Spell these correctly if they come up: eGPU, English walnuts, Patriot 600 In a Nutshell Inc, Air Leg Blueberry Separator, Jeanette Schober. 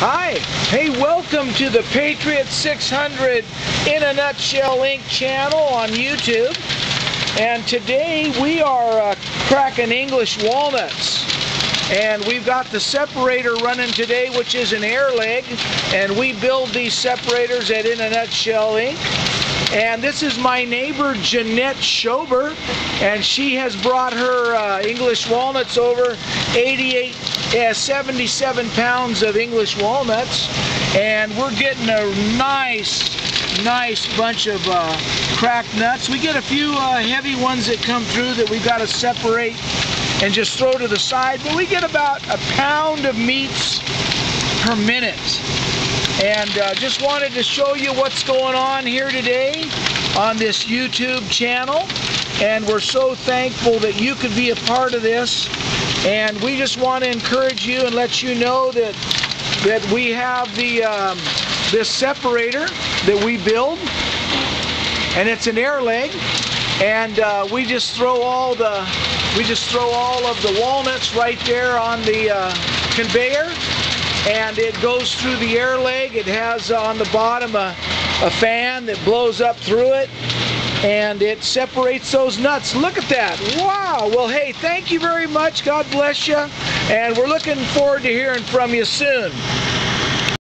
Hi, hey, welcome to the Patriot 600 In a Nutshell Inc channel on YouTube. And today we are cracking English walnuts. And we've got the separator running today, which is an air leg. And we build these separators at In a Nutshell Inc. And this is my neighbor, Jeanette Schober. And she has brought her English walnuts over, 77 pounds of English walnuts, and we're getting a nice bunch of cracked nuts. We get a few heavy ones that come through that we've got to separate and just throw to the side, but we get about a pound of meats per minute. And just wanted to show you what's going on here today on this YouTube channel, and we're so thankful that you could be a part of this. And we just want to encourage you and let you know that we have the this separator that we build, and it's an air leg, and we just throw all of the walnuts right there on the conveyor, and it goes through the air leg. It has on the bottom a fan that blows up through it, and it separates those nuts. Look at that. Wow. Well, hey, thank you very much. God bless you. And we're looking forward to hearing from you soon.